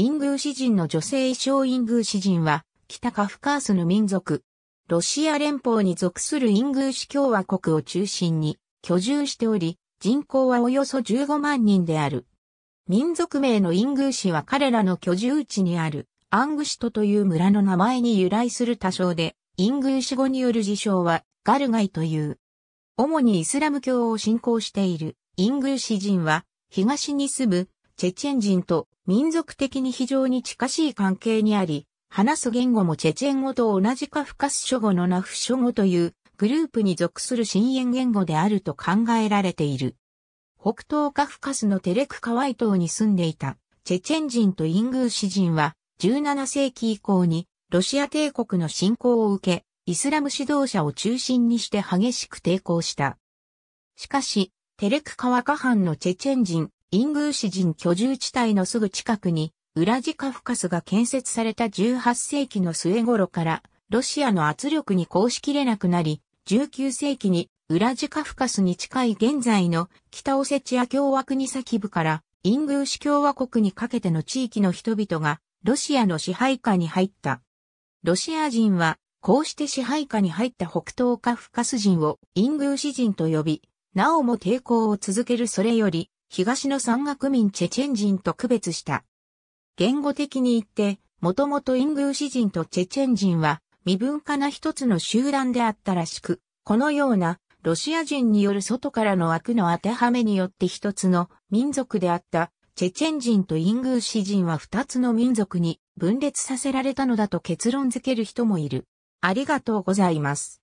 イングーシ人の女性衣装イングーシ人は、北カフカースの民族。ロシア連邦に属するイングーシ共和国を中心に居住しており、人口はおよそ15万人である。民族名のイングーシは彼らの居住地にあるアングシトという村の名前に由来する他称で、イングーシ語による自称はガルガイという。主にイスラム教を信仰しているイングーシ人は、東に住むチェチェン人と民族的に非常に近しい関係にあり、話す言語もチェチェン語と同じカフカス諸語のナフ諸語というグループに属する親縁言語であると考えられている。北東カフカスのテレクカワイ島に住んでいたチェチェン人とイングーシ人は17世紀以降にロシア帝国の侵攻を受け、イスラム指導者を中心にして激しく抵抗した。しかし、テレクカワカ藩のチェチェン人、イングーシ人居住地帯のすぐ近くに、ウラジカフカスが建設された18世紀の末頃から、ロシアの圧力に抗しきれなくなり、19世紀にウラジカフカスに近い現在の北オセチア共和国サキブから、イングーシ共和国にかけての地域の人々が、ロシアの支配下に入った。ロシア人は、こうして支配下に入った北東カフカス人をイングーシ人と呼び、なおも抵抗を続けるそれより、東の山岳民チェチェン人と区別した。言語的に言って、もともとイングーシ人とチェチェン人は未分化な一つの集団であったらしく、このようなロシア人による外からの枠の当てはめによって一つの民族であったチェチェン人とイングーシ人は二つの民族に分裂させられたのだと結論付ける人もいる。ありがとうございます。